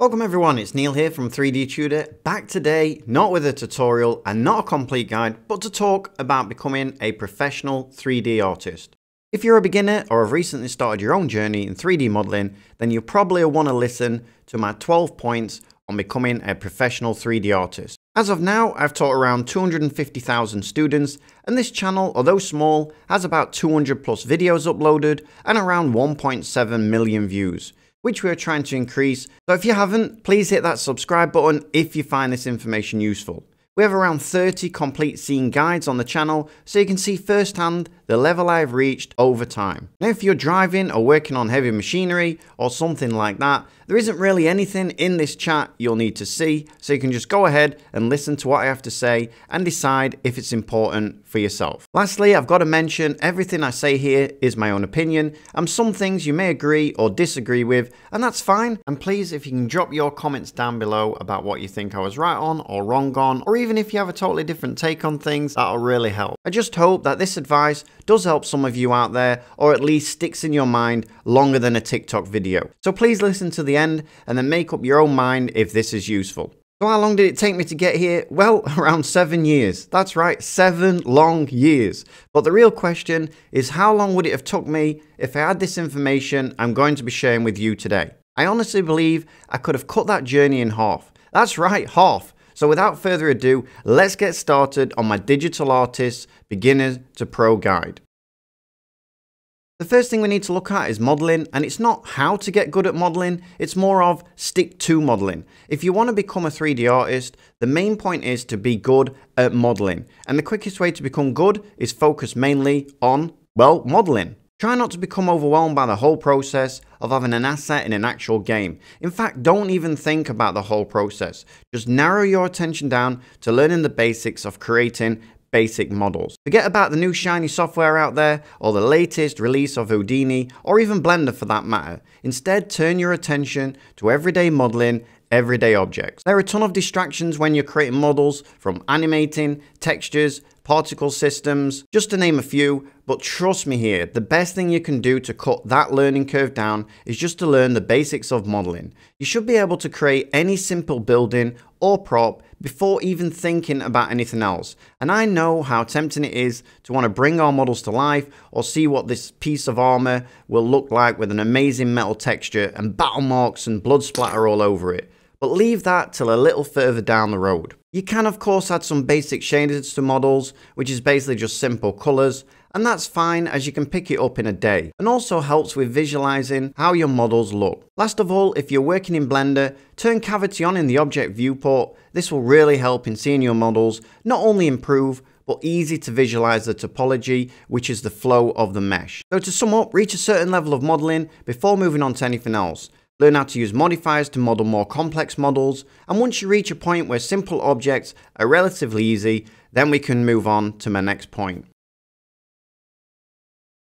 Welcome everyone, it's Neil here from 3D Tudor, back today not with a tutorial and not a complete guide, but to talk about becoming a professional 3D artist. If you're a beginner or have recently started your own journey in 3D modeling, then you probably want to listen to my 12 points on becoming a professional 3D artist. As of now, I've taught around 250,000 students, and this channel, although small, has about 200 plus videos uploaded and around 1.7 million views, which we're trying to increase. So if you haven't, please hit that subscribe button if you find this information useful. We have around 30 complete scene guides on the channel, so you can see firsthand the level I've reached over time. Now if you're driving or working on heavy machinery or something like that, there isn't really anything in this chat you'll need to see, so you can just go ahead and listen to what I have to say and decide if it's important for yourself. Lastly, I've got to mention everything I say here is my own opinion, and some things you may agree or disagree with, and that's fine. And please, if you can drop your comments down below about what you think I was right on or wrong on, or even if you have a totally different take on things, that'll really help. I just hope that this advice does help some of you out there, or at least sticks in your mind longer than a TikTok video. So please listen to the end and then make up your own mind if this is useful. So how long did it take me to get here? Well, around 7 years. That's right, 7 long years. But the real question is, how long would it have took me if I had this information I'm going to be sharing with you today? I honestly believe I could have cut that journey in half. That's right, half. So without further ado, let's get started on my Digital Artist Beginner to Pro Guide. The first thing we need to look at is modeling, and it's not how to get good at modeling, it's more of stick to modeling. If you want to become a 3D artist, the main point is to be good at modeling. And the quickest way to become good is focus mainly on, well, modeling. Try not to become overwhelmed by the whole process of having an asset in an actual game. In fact, don't even think about the whole process. Just narrow your attention down to learning the basics of creating basic models. Forget about the new shiny software out there, or the latest release of Houdini, or even Blender for that matter. Instead, turn your attention to everyday modeling, everyday objects. There are a ton of distractions when you're creating models, from animating, textures, particle systems, just to name a few, but trust me here, the best thing you can do to cut that learning curve down is just to learn the basics of modeling. You should be able to create any simple building or prop before even thinking about anything else. And I know how tempting it is to want to bring our models to life or see what this piece of armor will look like with an amazing metal texture and battle marks and blood splatter all over it. But leave that till a little further down the road. You can of course add some basic shaders to models, which is basically just simple colors, and that's fine as you can pick it up in a day, and also helps with visualizing how your models look. Last of all, if you're working in Blender, turn cavity on in the object viewport. This will really help in seeing your models not only improve, but easy to visualize the topology, which is the flow of the mesh. So to sum up, reach a certain level of modeling before moving on to anything else. Learn how to use modifiers to model more complex models, and once you reach a point where simple objects are relatively easy, then we can move on to my next point.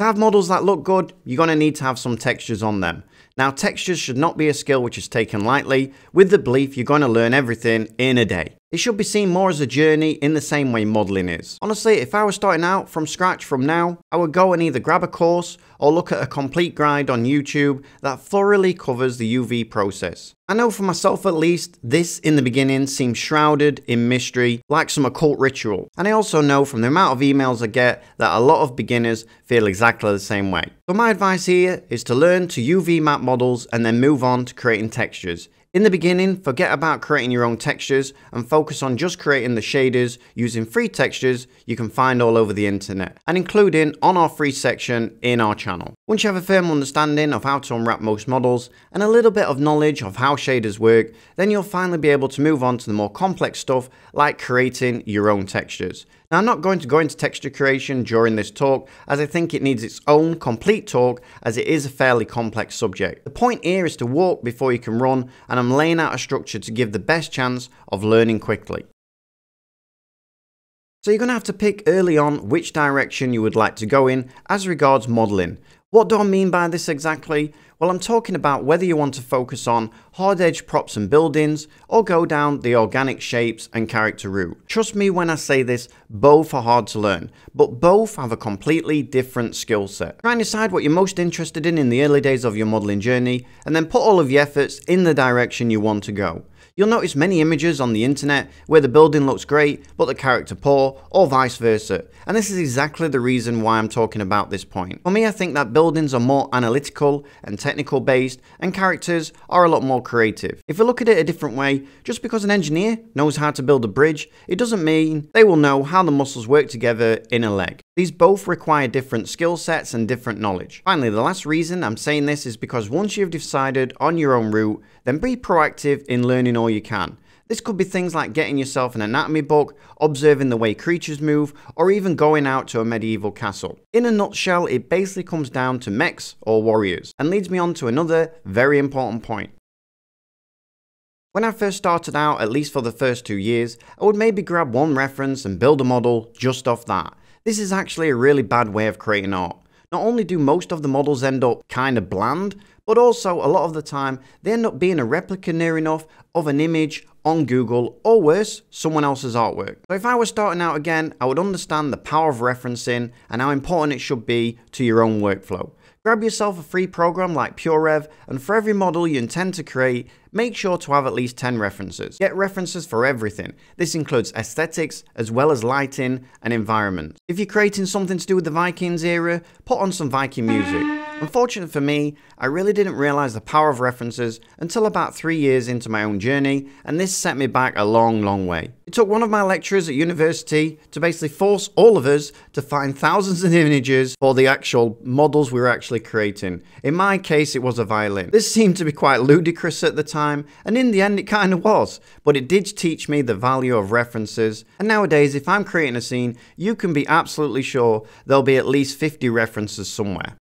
To have models that look good, you're going to need to have some textures on them. Now, textures should not be a skill which is taken lightly, with the belief you're going to learn everything in a day. It should be seen more as a journey in the same way modeling is. Honestly, if I was starting out from scratch from now, I would go and either grab a course or look at a complete guide on YouTube that thoroughly covers the UV process. I know for myself at least, this in the beginning seems shrouded in mystery, like some occult ritual. And I also know from the amount of emails I get that a lot of beginners feel exactly the same way. So my advice here is to learn to UV map models and then move on to creating textures. In the beginning, forget about creating your own textures and focus on just creating the shaders using free textures you can find all over the internet, and including on our free section in our channel. Once you have a firm understanding of how to unwrap most models and a little bit of knowledge of how shaders work, then you'll finally be able to move on to the more complex stuff like creating your own textures. Now, I'm not going to go into texture creation during this talk, as I think it needs its own complete talk, as it is a fairly complex subject. The point here is to walk before you can run, and I'm laying out a structure to give the best chance of learning quickly. So you're going to have to pick early on which direction you would like to go in as regards modeling. What do I mean by this exactly? Well, I'm talking about whether you want to focus on hard edge props and buildings or go down the organic shapes and character route. Trust me when I say this, both are hard to learn, but both have a completely different skill set. Try and decide what you're most interested in the early days of your modeling journey, and then put all of your efforts in the direction you want to go. You'll notice many images on the internet where the building looks great, but the character poor, or vice versa. And this is exactly the reason why I'm talking about this point. For me, I think that buildings are more analytical and technical based, and characters are a lot more creative. If you look at it a different way, just because an engineer knows how to build a bridge, it doesn't mean they will know how the muscles work together in a leg. These both require different skill sets and different knowledge. Finally, the last reason I'm saying this is because once you've decided on your own route, then be proactive in learning all you can. This could be things like getting yourself an anatomy book, observing the way creatures move, or even going out to a medieval castle. In a nutshell, it basically comes down to mechs or warriors, and leads me on to another very important point. When I first started out, at least for the first 2 years, I would maybe grab one reference and build a model just off that. This is actually a really bad way of creating art. Not only do most of the models end up kind of bland, but also a lot of the time they end up being a replica near enough of an image on Google, or worse, someone else's artwork. So if I was starting out again, I would understand the power of referencing and how important it should be to your own workflow. Grab yourself a free program like PureRef, and for every model you intend to create, make sure to have at least 10 references. Get references for everything. This includes aesthetics, as well as lighting and environment. If you're creating something to do with the Vikings era, put on some Viking music. Unfortunately for me, I really didn't realize the power of references until about 3 years into my own journey, and this set me back a long, long way. It took one of my lecturers at university to basically force all of us to find thousands of images for the actual models we were actually creating. In my case, it was a violin. This seemed to be quite ludicrous at the time, and in the end it kind of was, but it did teach me the value of references, and nowadays if I'm creating a scene, you can be absolutely sure there'll be at least 50 references somewhere.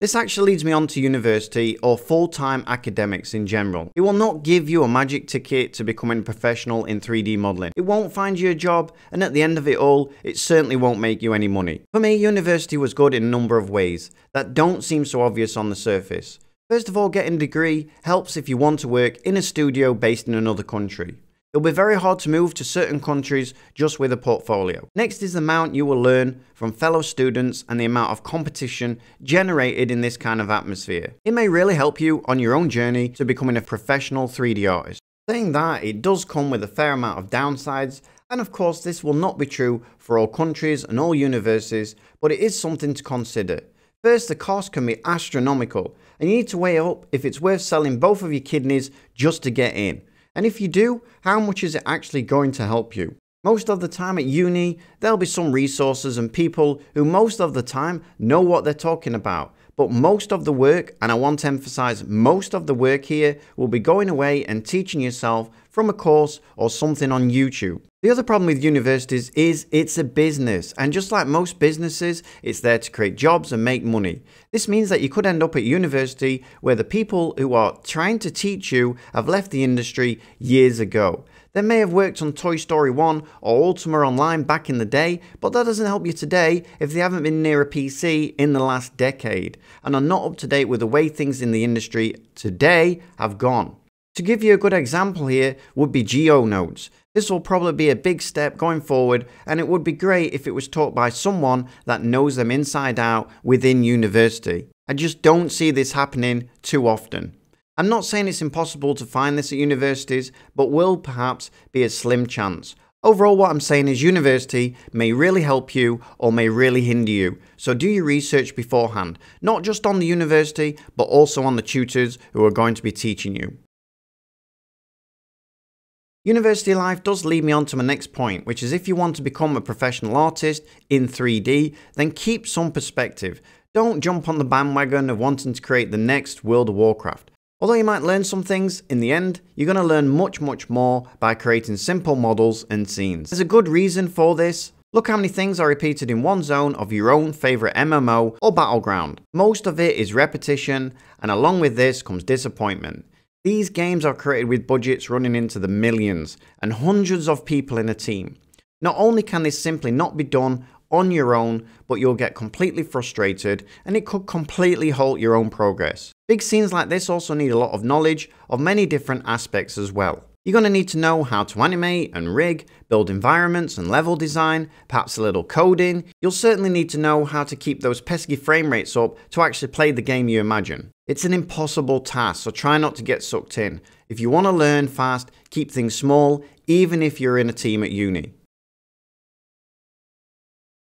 This actually leads me on to university, or full-time academics in general. It will not give you a magic ticket to becoming a professional in 3D modeling. It won't find you a job, and at the end of it all, it certainly won't make you any money. For me, university was good in a number of ways that don't seem so obvious on the surface. First of all, getting a degree helps if you want to work in a studio based in another country. It'll be very hard to move to certain countries just with a portfolio. Next is the amount you will learn from fellow students and the amount of competition generated in this kind of atmosphere. It may really help you on your own journey to becoming a professional 3D artist. Saying that, it does come with a fair amount of downsides, and of course this will not be true for all countries and all universities, but it is something to consider. First, the cost can be astronomical, and you need to weigh up if it's worth selling both of your kidneys just to get in. And if you do, how much is it actually going to help you? Most of the time at uni, there'll be some resources and people who most of the time know what they're talking about. But most of the work, and I want to emphasize most of the work here, will be going away and teaching yourself from a course or something on YouTube. The other problem with universities is it's a business, and just like most businesses, it's there to create jobs and make money. This means that you could end up at university where the people who are trying to teach you have left the industry years ago. They may have worked on Toy Story 1 or Ultima Online back in the day, but that doesn't help you today if they haven't been near a PC in the last decade and are not up to date with the way things in the industry today have gone. To give you a good example here would be GeoNodes. This will probably be a big step going forward, and it would be great if it was taught by someone that knows them inside out within university. I just don't see this happening too often. I'm not saying it's impossible to find this at universities, but will perhaps be a slim chance. Overall, what I'm saying is university may really help you or may really hinder you. So do your research beforehand, not just on the university, but also on the tutors who are going to be teaching you. University life does lead me on to my next point, which is if you want to become a professional artist in 3D, then keep some perspective. Don't jump on the bandwagon of wanting to create the next World of Warcraft. Although you might learn some things, in the end, you're going to learn much, much more by creating simple models and scenes. There's a good reason for this. Look how many things are repeated in one zone of your own favorite MMO or battleground. Most of it is repetition, and along with this comes disappointment. These games are created with budgets running into the millions and hundreds of people in a team. Not only can this simply not be done on your own, but you'll get completely frustrated and it could completely halt your own progress. Big scenes like this also need a lot of knowledge of many different aspects as well. You're going to need to know how to animate and rig, build environments and level design, perhaps a little coding. You'll certainly need to know how to keep those pesky frame rates up to actually play the game you imagine. It's an impossible task, so try not to get sucked in. If you want to learn fast, keep things small, even if you're in a team at uni.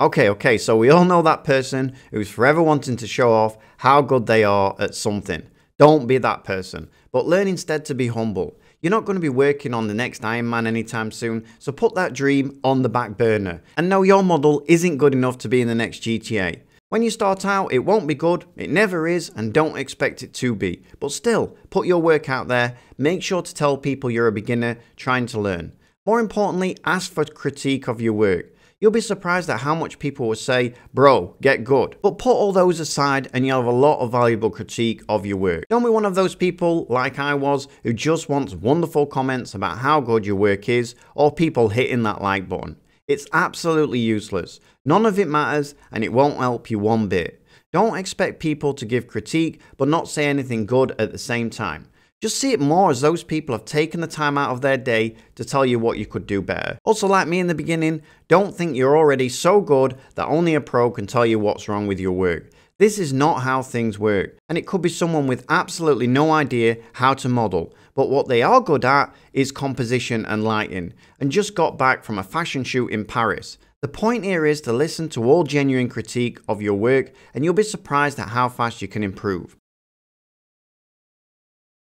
Okay, so we all know that person who's forever wanting to show off how good they are at something. Don't be that person, but learn instead to be humble. You're not going to be working on the next Iron Man anytime soon, so put that dream on the back burner. And no, your model isn't good enough to be in the next GTA. When you start out, it won't be good, it never is, and don't expect it to be. But still, put your work out there, make sure to tell people you're a beginner trying to learn. More importantly, ask for critique of your work. You'll be surprised at how much people will say, bro, get good. But put all those aside and you'll have a lot of valuable critique of your work. Don't be one of those people, like I was, who just wants wonderful comments about how good your work is, or people hitting that like button. It's absolutely useless. None of it matters and it won't help you one bit. Don't expect people to give critique but not say anything good at the same time. Just see it more as those people have taken the time out of their day to tell you what you could do better. Also, like me in the beginning, don't think you're already so good that only a pro can tell you what's wrong with your work. This is not how things work, and it could be someone with absolutely no idea how to model, but what they are good at is composition and lighting, and just got back from a fashion shoot in Paris. The point here is to listen to all genuine critique of your work, and you'll be surprised at how fast you can improve.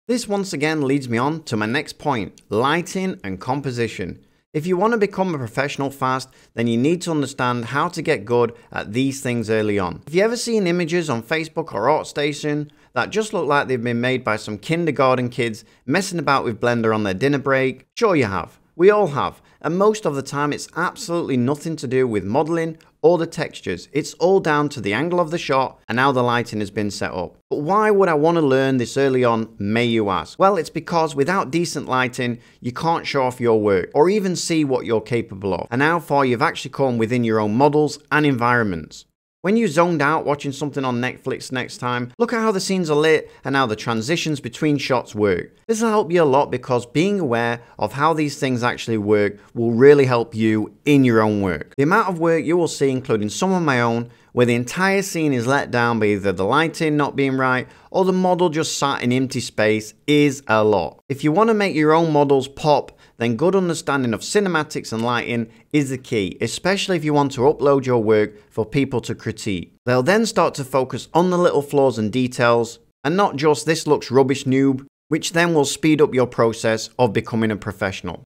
This once again leads me on to my next point, lighting and composition. If you want to become a professional fast, then you need to understand how to get good at these things early on. If you ever seen images on Facebook or ArtStation that just look like they've been made by some kindergarten kids messing about with Blender on their dinner break, sure you have. We all have, and most of the time it's absolutely nothing to do with modeling or the textures. It's all down to the angle of the shot and how the lighting has been set up. But why would I want to learn this early on, may you ask? Well, it's because without decent lighting, you can't show off your work or even see what you're capable of and how far you've actually come within your own models and environments. When you zoned out watching something on Netflix next time, look at how the scenes are lit and how the transitions between shots work. This will help you a lot because being aware of how these things actually work will really help you in your own work. The amount of work you will see, including some of my own, where the entire scene is let down by either the lighting not being right or the model just sat in empty space, is a lot. If you want to make your own models pop, then good understanding of cinematics and lighting is the key, especially if you want to upload your work for people to critique. They'll then start to focus on the little flaws and details, and not just this looks rubbish noob, which then will speed up your process of becoming a professional.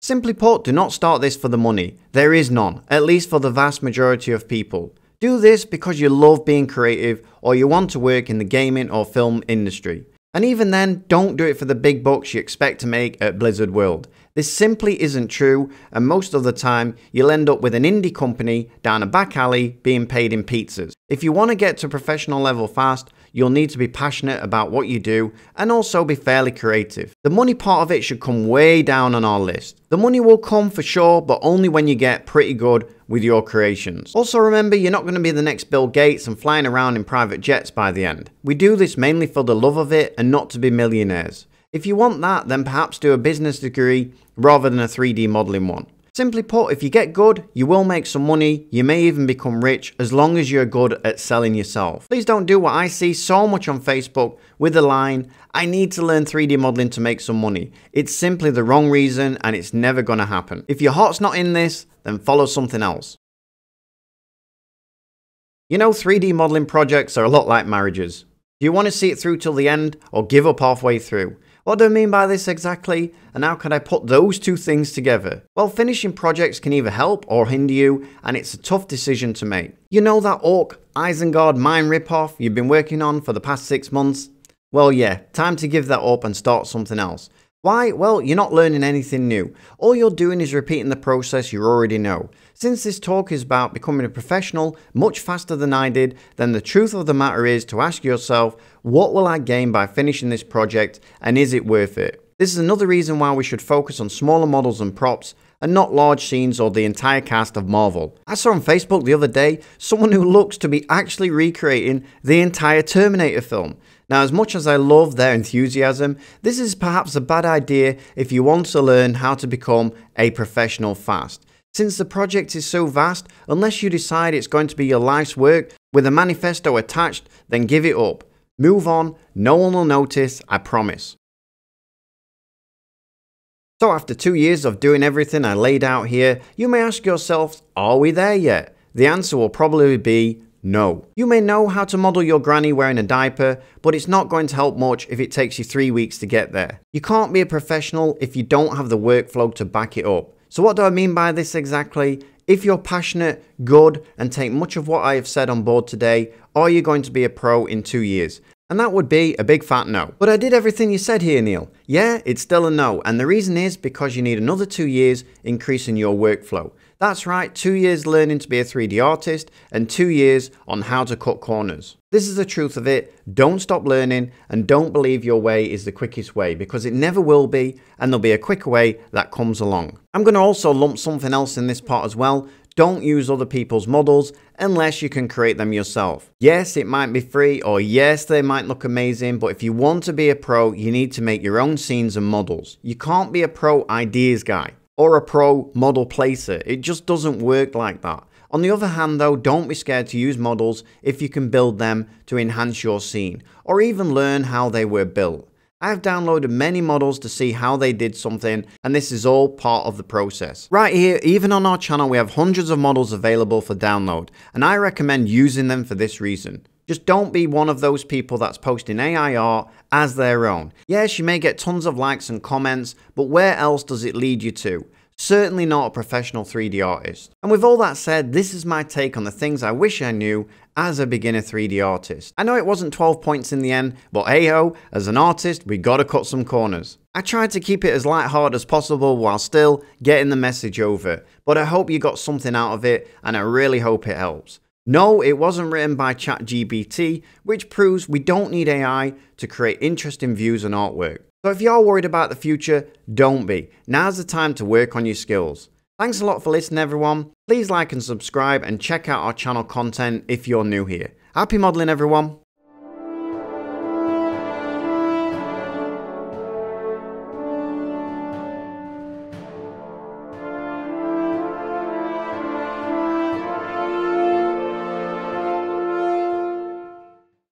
Simply put, do not start this for the money. There is none, at least for the vast majority of people. Do this because you love being creative or you want to work in the gaming or film industry. And even then, don't do it for the big bucks you expect to make at Blizzard World. This simply isn't true, and most of the time, you'll end up with an indie company down a back alley being paid in pizzas. If you want to get to professional level fast, you'll need to be passionate about what you do and also be fairly creative. The money part of it should come way down on our list. The money will come for sure, but only when you get pretty good with your creations. Also remember, you're not going to be the next Bill Gates and flying around in private jets by the end. We do this mainly for the love of it and not to be millionaires. If you want that, then perhaps do a business degree rather than a 3D modeling one. Simply put, if you get good, you will make some money, you may even become rich, as long as you're good at selling yourself. Please don't do what I see so much on Facebook with the line, I need to learn 3D modeling to make some money. It's simply the wrong reason and it's never going to happen. If your heart's not in this, then follow something else. You know, 3D modeling projects are a lot like marriages. Do you want to see it through till the end or give up halfway through? What do I mean by this exactly, and how can I put those two things together? Well, finishing projects can either help or hinder you, and it's a tough decision to make. You know that Orc Isengard mine ripoff you've been working on for the past 6 months? Well yeah, time to give that up and start something else. Why? Well, you're not learning anything new. All you're doing is repeating the process you already know. Since this talk is about becoming a professional much faster than I did, then the truth of the matter is to ask yourself, what will I gain by finishing this project, and is it worth it? This is another reason why we should focus on smaller models and props and not large scenes or the entire cast of Marvel. I saw on Facebook the other day someone who looks to be actually recreating the entire Terminator film. Now, as much as I love their enthusiasm, this is perhaps a bad idea if you want to learn how to become a professional fast. Since the project is so vast, unless you decide it's going to be your life's work with a manifesto attached, then give it up. Move on, no one will notice, I promise. So after 2 years of doing everything I laid out here, you may ask yourself, are we there yet? The answer will probably be no. You may know how to model your granny wearing a diaper, but it's not going to help much if it takes you 3 weeks to get there. You can't be a professional if you don't have the workflow to back it up. So what do I mean by this exactly? If you're passionate, good, and take much of what I have said on board today, are you going to be a pro in 2 years? And that would be a big fat no. But I did everything you said here, Neil. Yeah, it's still a no. And the reason is because you need another 2 years increasing your workflow. That's right, 2 years learning to be a 3D artist and 2 years on how to cut corners. This is the truth of it. Don't stop learning and don't believe your way is the quickest way because it never will be, and there'll be a quicker way that comes along. I'm going to also lump something else in this part as well. Don't use other people's models unless you can create them yourself. Yes, it might be free, or yes, they might look amazing, but if you want to be a pro, you need to make your own scenes and models. You can't be a pro ideas guy or a pro model placer. It just doesn't work like that. On the other hand though, don't be scared to use models if you can build them to enhance your scene or even learn how they were built. I have downloaded many models to see how they did something, and this is all part of the process. Right here, even on our channel, we have hundreds of models available for download, and I recommend using them for this reason. Just don't be one of those people that's posting AI art as their own. Yes, you may get tons of likes and comments, but where else does it lead you to? Certainly not a professional 3D artist. And with all that said, this is my take on the things I wish I knew as a beginner 3D artist. I know it wasn't 12 points in the end, but hey ho, as an artist, we gotta cut some corners. I tried to keep it as lighthearted as possible while still getting the message over, but I hope you got something out of it, and I really hope it helps. No, it wasn't written by ChatGPT, which proves we don't need AI to create interesting views and artwork. So if you're worried about the future, don't be. Now's the time to work on your skills. Thanks a lot for listening, everyone. Please like and subscribe and check out our channel content if you're new here. Happy modeling, everyone.